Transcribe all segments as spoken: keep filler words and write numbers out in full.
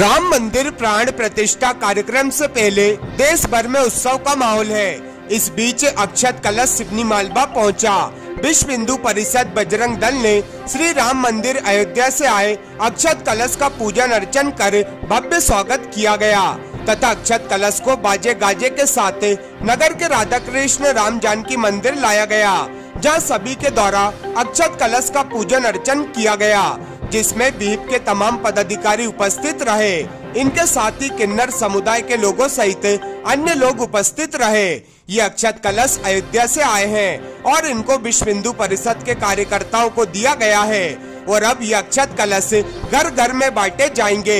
राम मंदिर प्राण प्रतिष्ठा कार्यक्रम से पहले देश भर में उत्सव का माहौल है। इस बीच अक्षत कलश सिवनी मालवा पहुंचा। विश्व हिंदू परिषद बजरंग दल ने श्री राम मंदिर अयोध्या से आए अक्षत कलश का पूजन अर्चन कर भव्य स्वागत किया गया तथा अक्षत कलश को बाजे गाजे के साथ नगर के राधा कृष्ण राम जानकी मंदिर लाया गया, जहां सभी के द्वारा अक्षत कलश का पूजन अर्चन किया गया, जिसमें विहिप के तमाम पदाधिकारी उपस्थित रहे। इनके साथ ही किन्नर समुदाय के लोगों सहित अन्य लोग उपस्थित रहे। ये अक्षत कलश अयोध्या से आए हैं और इनको विश्व हिंदू परिषद के कार्यकर्ताओं को दिया गया है और अब ये अक्षत कलश घर घर में बांटे जाएंगे।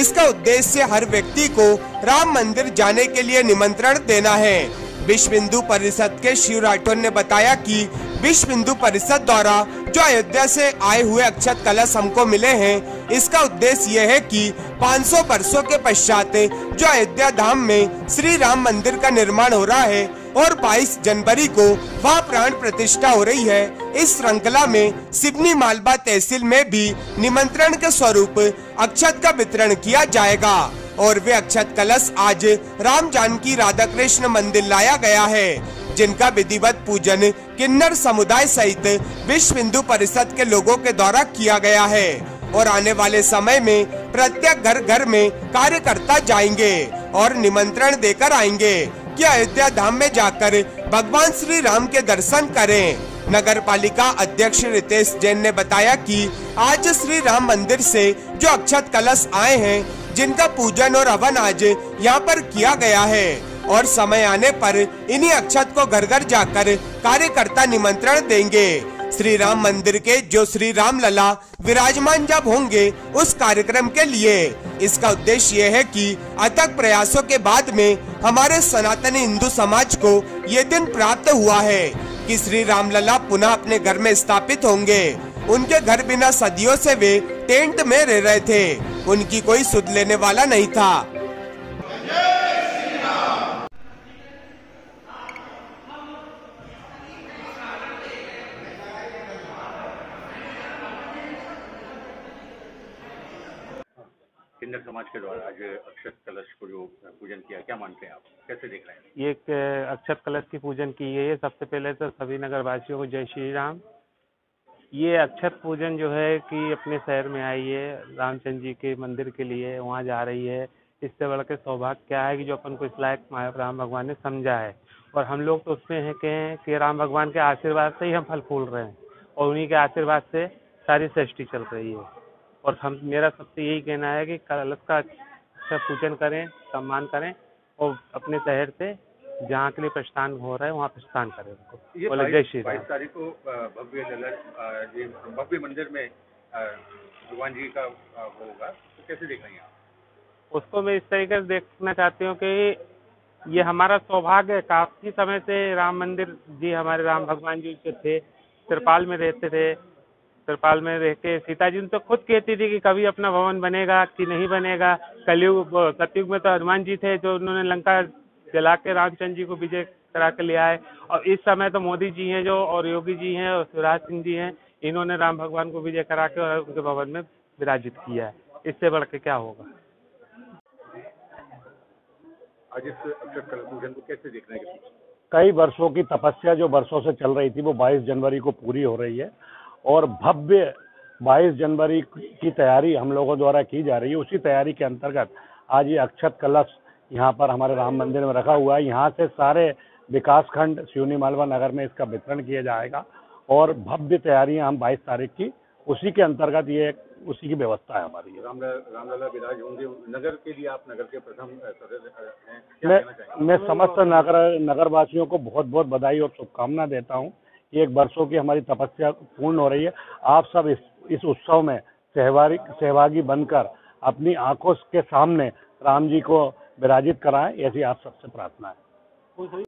इसका उद्देश्य हर व्यक्ति को राम मंदिर जाने के लिए निमंत्रण देना है। विश्व हिंदू परिषद के शिव राठौर ने बताया कि विश्व हिंदू परिषद द्वारा जो अयोध्या से आए हुए अक्षत कलश हमको मिले हैं, इसका उद्देश्य यह है कि पाँच सौ वर्षों के पश्चात जो अयोध्या धाम में श्री राम मंदिर का निर्माण हो रहा है और बाईस जनवरी को वहाँ प्राण प्रतिष्ठा हो रही है, इस श्रृंखला में सिवनी मालवा तहसील में भी निमंत्रण के स्वरूप अक्षत का वितरण किया जाएगा और वे अक्षत कलश आज राम जानकी राधा कृष्ण मंदिर लाया गया है, जिनका विधिवत पूजन किन्नर समुदाय सहित विश्व हिंदू परिषद के लोगों के द्वारा किया गया है और आने वाले समय में प्रत्येक घर घर में कार्यकर्ता जाएंगे और निमंत्रण देकर आएंगे कि अयोध्या धाम में जाकर भगवान श्री राम के दर्शन करें। नगर पालिका अध्यक्ष रितेश जैन ने बताया कि आज श्री राम मंदिर से जो अक्षत कलश आए हैं, जिनका पूजन और हवन आज यहाँ पर किया गया है और समय आने पर इन्हीं अक्षत को घर घर जाकर कार्यकर्ता निमंत्रण देंगे। श्री राम मंदिर के जो श्री राम लला विराजमान जब होंगे उस कार्यक्रम के लिए इसका उद्देश्य यह है कि अथक प्रयासों के बाद में हमारे सनातनी हिंदू समाज को ये दिन प्राप्त हुआ है कि श्री रामलला पुनः अपने घर में स्थापित होंगे। उनके घर बिना सदियों से वे टेंट में रह रहे थे, उनकी कोई सुध लेने वाला नहीं था। किन्नर समाज के द्वारा आज अक्षत कलश को जो पूजन किया, क्या मानते हैं आप, कैसे देख रहे हैं? ये एक अक्षत कलश की पूजन की है। सबसे पहले तो सभी नगरवासियों को जय श्री राम। ये अक्षत पूजन जो है कि अपने शहर में आई है, रामचंद्र जी के मंदिर के लिए वहाँ जा रही है। इससे बढ़कर सौभाग्य क्या है कि जो अपन को इस लायक राम भगवान ने समझा है और हम लोग तो उसमें हैं कहें कि राम भगवान के आशीर्वाद से ही हम फल फूल रहे हैं और उन्हीं के आशीर्वाद से सारी सृष्टि चल रही है और हम मेरा सबसे यही कहना है कि कलश का अच्छा पूजन करें, सम्मान करें और अपने शहर से जहाँ के लिए प्रस्थान हो रहा है वहाँ प्रस्थान करें उनको। बोले जय श्री राम। बाईस तारीख को भव्य ललर भव्य मंदिर में भगवान जी का होगा, तो कैसे देखेंगे आप उसको? मैं इस तरीके से देखना चाहती हूँ कि ये हमारा सौभाग्य है। काफ़ी समय से राम मंदिर जी हमारे राम भगवान जी जो थे त्रिपाल में रहते थे, त्रिपाल में रह के सीता जी तो खुद कहती थी कि कभी अपना भवन बनेगा कि नहीं बनेगा। कलयुग सतयुग में तो हनुमान जी थे जो उन्होंने लंका जला के रामचंद्र जी को विजय करा के लिया है और इस समय तो मोदी जी हैं जो और योगी जी हैं और शिवराज सिंह जी हैं, इन्होंने राम भगवान को विजय करा के और उनके भवन में विराजित किया है। इससे बढ़ के क्या होगा? आज इस अक्षत कलश पूजन को कैसे देखना है? कई वर्षों की तपस्या जो वर्षों से चल रही थी वो बाईस जनवरी को पूरी हो रही है और भव्य बाईस जनवरी की तैयारी हम लोगों द्वारा की जा रही है। उसी तैयारी के अंतर्गत आज ये अक्षत कलश यहाँ पर हमारे राम मंदिर में रखा हुआ है। यहाँ से सारे विकासखंड सिवनी मालवा नगर में इसका वितरण किया जाएगा और भव्य तैयारियाँ हम बाईस तारीख की उसी के अंतर्गत ये उसी की व्यवस्था है हमारी। राम रामलला विराज होंगे नगर के लिए, आप नगर के प्रथम सदस्य हैं। मैं समस्त नगर नगरवासियों को बहुत बहुत बधाई और शुभकामना देता हूँ। एक वर्षों की हमारी तपस्या पूर्ण हो रही है। आप सब इस इस उत्सव में सहभागी सहभागी बनकर अपनी आंखों के सामने राम जी को विराजित कराएं, ऐसी आप सबसे प्रार्थना है।